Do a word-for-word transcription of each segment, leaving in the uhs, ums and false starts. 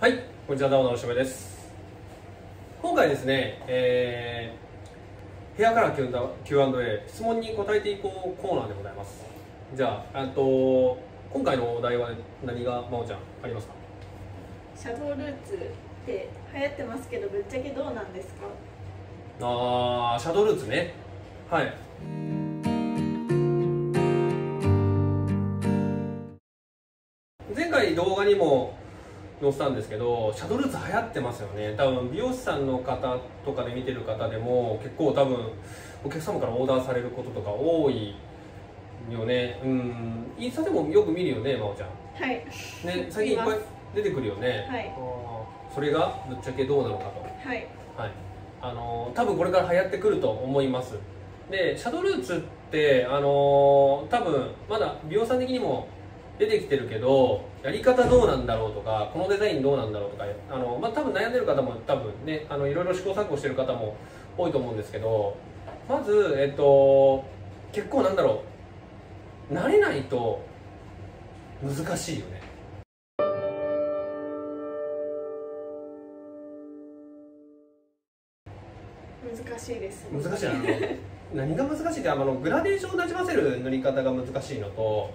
はい、こんにちは、ダウナのしもべです。今回ですね、えー、ヘアカラー キューアンドエー 質問に答えていこうコーナーでございます。じゃあ、あと今回のお題は何が、まおちゃんありますか？シャドールーツって流行ってますけど、ぶっちゃけどうなんですか？あー、シャドールーツね。はい、前回動画にも載せたんですけど、シャドールーツ流行ってますよね。多分美容師さんの方とかで見てる方でも結構多分お客様からオーダーされることとか多いよね。うん、インスタでもよく見るよね、まおちゃん。はい、ね、最近いっぱい出てくるよね。はい、あ、それがぶっちゃけどうなのかと。はい、はい、あの多分これから流行ってくると思います。で、シャドールーツってあの多分まだ美容師さん的にも出てきてるけど、やり方どうなんだろうとか、このデザインどうなんだろうとか、あの、まあ、多分悩んでる方も多分ね、あのいろいろ試行錯誤してる方も多いと思うんですけど、まず、えっと、結構なんだろう、慣れないと難しいよね。難しいです、ね、難しいな何が難しいって、あのグラデーションをなじませる塗り方が難しいのと、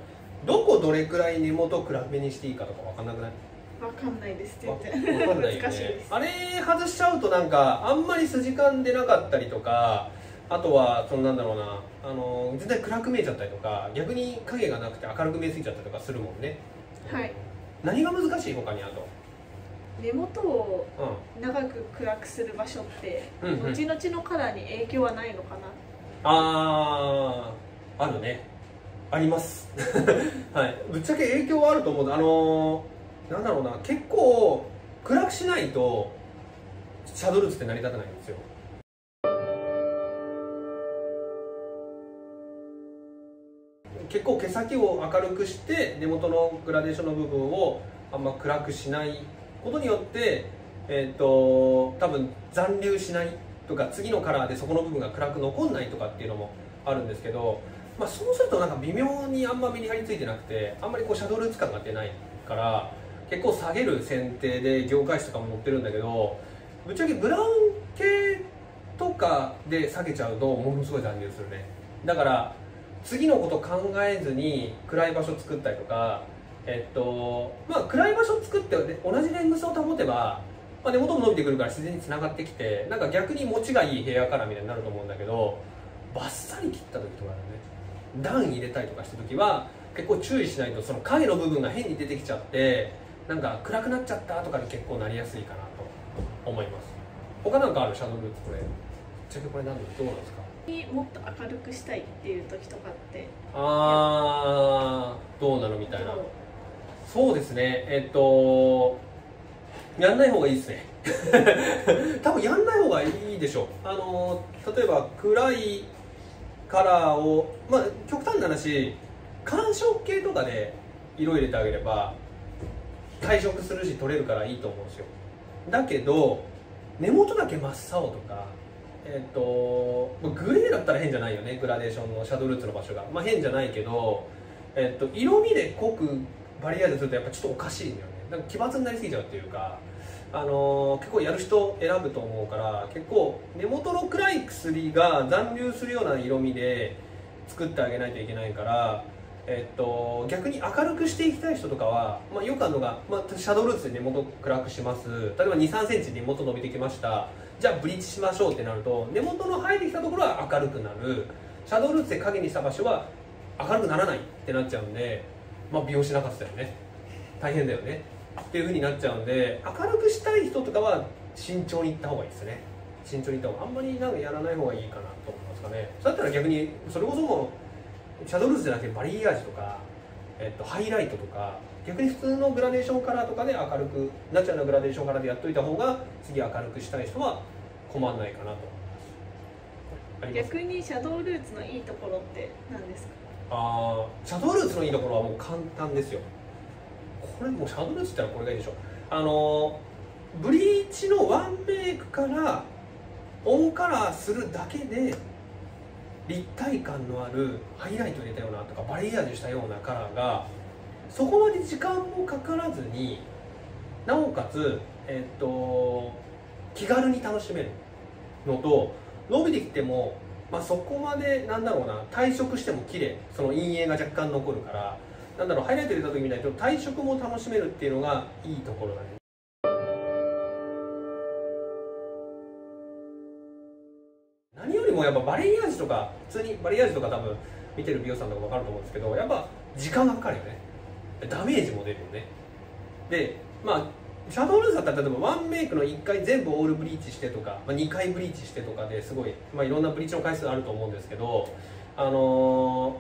どこどれくらい根元を比べにしていいかとか分かんなくない？分かんないですって言って、わかんないよね。あれ外しちゃうとなんかあんまり筋感出なかったりとか、あとはそのなんだろうな、あの全然暗く見えちゃったりとか、逆に影がなくて明るく見えすぎちゃったりとかするもんね。はい。何が難しい？他にあと。根元を長く暗くする場所って、うん、後々のカラーに影響はないのかな？ああ、あるね。ありますはい、ぶっちゃけ影響はあると思う。あのー、なんだろうな、結構暗くしないとシャドールーツって成り立たないんですよ。結構毛先を明るくして根元のグラデーションの部分をあんま暗くしないことによって、えー、と多分残留しないとか、次のカラーでそこの部分が暗く残んないとかっていうのもあるんですけど、まあそうするとなんか微妙にあんま目に張り付いてなくて、あんまりこうシャドールーツ感が出ないから、結構下げる剪定で業界誌とかも載ってるんだけど、ぶっちゃけブラウン系とかで下げちゃうとものすごい残留するね。だから次のこと考えずに暗い場所作ったりとか、えっとまあ暗い場所作って同じレングスを保てば、まあ根元も伸びてくるから自然につながってきて、なんか逆に持ちがいいヘアカラーみたいになると思うんだけど、バッサリ切った時とかだよね。段入れたりとかした時は結構注意しないと、その影の部分が変に出てきちゃって、なんか暗くなっちゃったとかに結構なりやすいかなと思います。他なんかある？シャドールーツ、これぶっちゃけこれ何のどうなんですか？もっと明るくしたいっていう時とかって、ああどうなのみたいな。そうですね、えっとやんない方がいいですね多分やんない方がいいでしょう。あの例えば暗いカラーを、まあ、極端な話、寒色系とかで色入れてあげれば退色するし取れるからいいと思うんですよ。だけど根元だけ真っ青とか、えー、とグレーだったら変じゃないよね。グラデーションのシャドールーツの場所が、まあ、変じゃないけど、えー、と色味で濃くバリアージュするとやっぱちょっとおかしいんだよね。なんか奇抜になりすぎちゃうっていうか、あのー、結構やる人選ぶと思うから、結構根元の暗い薬が残留するような色味で作ってあげないといけないから、えっと、逆に明るくしていきたい人とかは、まあ、よくあるのが、まあ、シャドールーツで根元暗くします。例えば にさんセンチ根元伸びてきました。じゃあブリーチしましょうってなると、根元の生えてきたところは明るくなる、シャドールーツで影にした場所は明るくならないってなっちゃうんで、まあ、美容師なかったよね、大変だよねっていう風になっちゃうんで、明るくしたい人とかは慎重にいった方がいいですね。慎重にいった方が、あんまりなんかやらない方がいいかなと思いますかね。だったら逆にそれこそもうシャドールーツじゃなくてバリアージュとか、えっと、ハイライトとか、逆に普通のグラデーションカラーとかで明るく、ナチュラルなグラデーションカラーでやっといた方が次明るくしたい人は困らないかなと思います。ありますか？逆にシャドールーツのいいところって何ですか？あー、シャドールーツのいいところはもう簡単ですよ。これもうシャドールーツって言ったらこれがいいでしょ。あのブリーチのワンメイクからオンカラーするだけで立体感のあるハイライト入れたようなとか、バリアージュしたようなカラーがそこまで時間もかからずになおかつ、えっと、気軽に楽しめるのと、伸びてきても、まあ、そこまでなんだろうな、退色しても綺麗、その陰影が若干残るからなんだろう、ハイライト入れた時みたいに退色も楽しめるっていうのがいいところだね。何よりもやっぱバレエアージュとか、普通にバレエアージュとか多分見てる美容師さんとか分かると思うんですけど、やっぱ時間がかかるよね。ダメージも出るよね。で、まあシャドールーズだったら例えばワンメイクのいっかい全部オールブリーチしてとか、まあ、にかいブリーチしてとかですごい、まあ、いろんなブリーチの回数あると思うんですけど、あの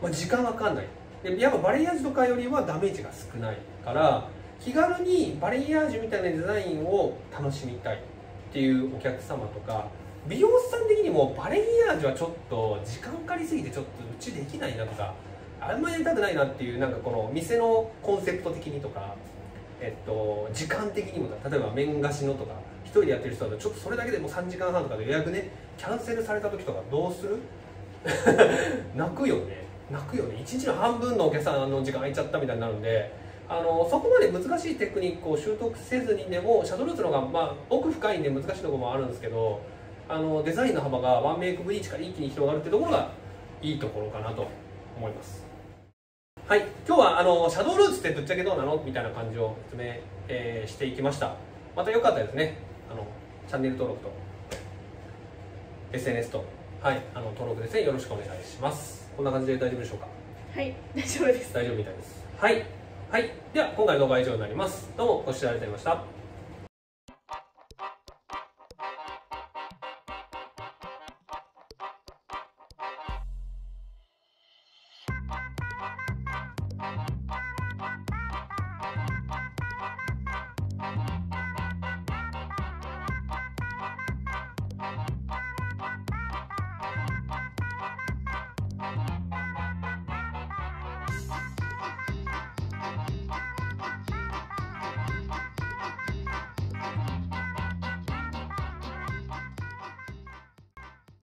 ーまあ、時間はかかんない。でやっぱバレエアージュとかよりはダメージが少ないから気軽にバレエアージュみたいなデザインを楽しみたいっていうお客様とか、美容師さん的にもバレエアージュはちょっと時間かかりすぎてちょっとうちできないなとか、あんまりやりたくないなっていう、なんかこの店のコンセプト的にとか、えっと、時間的にも、例えば面貸しのとかひとりでやってる人だとちょっとそれだけでもさんじかんはんとかで予約ね、キャンセルされた時とかどうする泣くよね泣くよねいちにちの半分のお客さんの時間空いちゃったみたいになるんで、あのそこまで難しいテクニックを習得せずにでもシャドールーズの方が、まあ、奥深いんで難しいところもあるんですけど、あのデザインの幅がワンメイクブリーチから一気に広がるってところがいいところかなと思います。はい、今日はあのシャドールーズってぶっちゃけどうなのみたいな感じを説明、えー、していきました。またよかったらですね、あのチャンネル登録と エスエヌエス と、はい、あの登録ですね、よろしくお願いします。こんな感じで大丈夫でしょうか？はい、大丈夫です。大丈夫みたいです。はい、はい、では今回の動画は以上になります。どうもご視聴ありがとうございました。